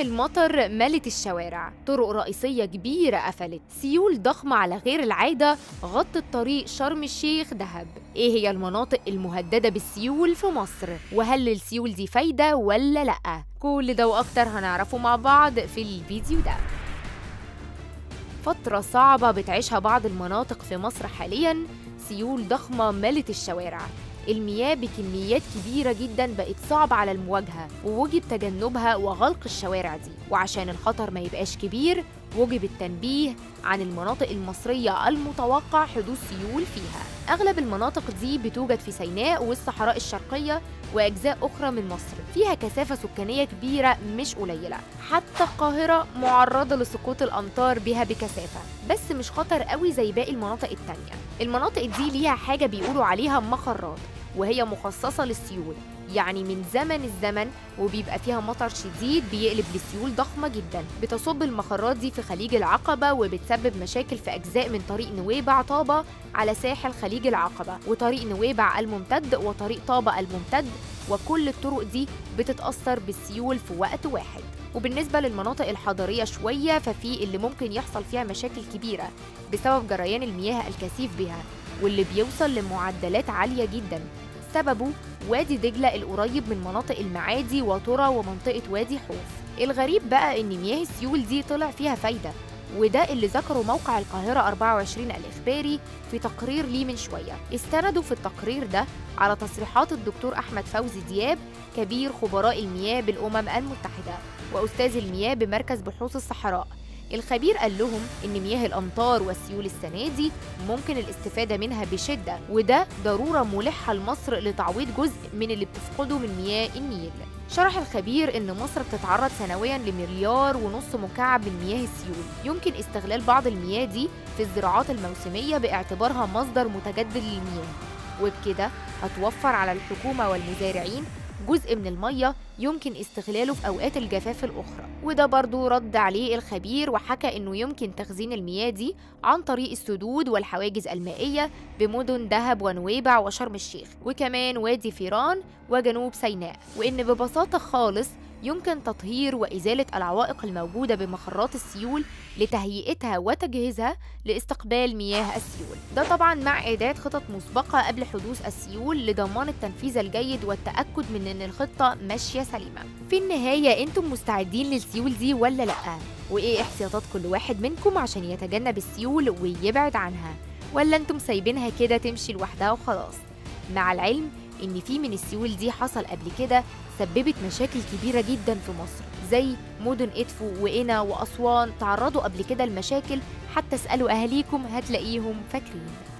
واتجاه المطر ملت الشوارع، طرق رئيسية كبيرة قفلت، سيول ضخمة على غير العادة غطت طريق شرم الشيخ دهب. ايه هي المناطق المهددة بالسيول في مصر؟ وهل السيول دي فايدة ولا لأ؟ كل ده وأكتر هنعرفه مع بعض في الفيديو ده. فترة صعبة بتعيشها بعض المناطق في مصر حالياً، سيول ضخمة ملت الشوارع، المياه بكميات كبيرة جداً بقت صعبة على المواجهة، ووجب تجنبها وغلق الشوارع دي. وعشان الخطر ما يبقاش كبير وجب التنبيه عن المناطق المصرية المتوقع حدوث سيول فيها. أغلب المناطق دي بتوجد في سيناء والصحراء الشرقية وأجزاء أخرى من مصر، فيها كثافة سكانية كبيرة مش قليلة. حتى القاهرة معرضة لسقوط الأمطار بها بكثافة، بس مش خطر قوي زي باقي المناطق التانية. المناطق دي ليها حاجة بيقولوا عليها مخرات، وهي مخصصة للسيول، يعني من زمن الزمن وبيبقى فيها مطر شديد بيقلب لسيول ضخمة جدا. بتصب المخرات دي في خليج العقبة وبتسبب مشاكل في أجزاء من طريق نويبع طابة على ساحل خليج العقبة، وطريق نويبع الممتد، وطريق طابة الممتد، وكل الطرق دي بتتأثر بالسيول في وقت واحد. وبالنسبة للمناطق الحضرية شوية، ففي اللي ممكن يحصل فيها مشاكل كبيرة بسبب جريان المياه الكثيف بها، واللي بيوصل لمعدلات عالية جدا. سببه وادي دجلة القريب من مناطق المعادي وترى ومنطقة وادي حوف. الغريب بقى إن مياه السيول دي طلع فيها فايدة، وده اللي ذكره موقع القاهرة 24 الإخباري في تقرير ليه من شوية. استندوا في التقرير ده على تصريحات الدكتور أحمد فوزي دياب، كبير خبراء المياه بالأمم المتحدة وأستاذ المياه بمركز بحوث الصحراء. الخبير قال لهم إن مياه الأمطار والسيول السنة دي ممكن الاستفادة منها بشدة، وده ضرورة ملحة لمصر لتعويض جزء من اللي بتفقده من مياه النيل. شرح الخبير إن مصر بتتعرض سنوياً ل1.5 مليار مكعب من مياه السيول. يمكن استغلال بعض المياه دي في الزراعات الموسمية باعتبارها مصدر متجدد للمياه، وبكده هتوفر على الحكومة والمزارعين جزء من المية يمكن استغلاله في أوقات الجفاف الأخرى. وده برضو رد عليه الخبير وحكى إنه يمكن تخزين المياه دي عن طريق السدود والحواجز المائية بمدن دهب ونويبع وشرم الشيخ، وكمان وادي فيران وجنوب سيناء، وإن ببساطة خالص يمكن تطهير وإزالة العوائق الموجودة بمخرات السيول لتهيئتها وتجهيزها لاستقبال مياه السيول. ده طبعاً مع إعداد خطط مسبقة قبل حدوث السيول لضمان التنفيذ الجيد والتأكد من إن الخطة ماشية سليمة. في النهاية، أنتم مستعدين للسيول دي ولا لأ؟ وإيه احتياطات كل واحد منكم عشان يتجنب السيول ويبعد عنها؟ ولا أنتم سايبينها كده تمشي لوحدها وخلاص؟ مع العلم إن في من السيول دي حصل قبل كده سببت مشاكل كبيرة جدا في مصر، زي مدن إدفو وقنا وأسوان تعرضوا قبل كده لمشاكل، حتى اسألوا أهاليكم هتلاقيهم فاكرين.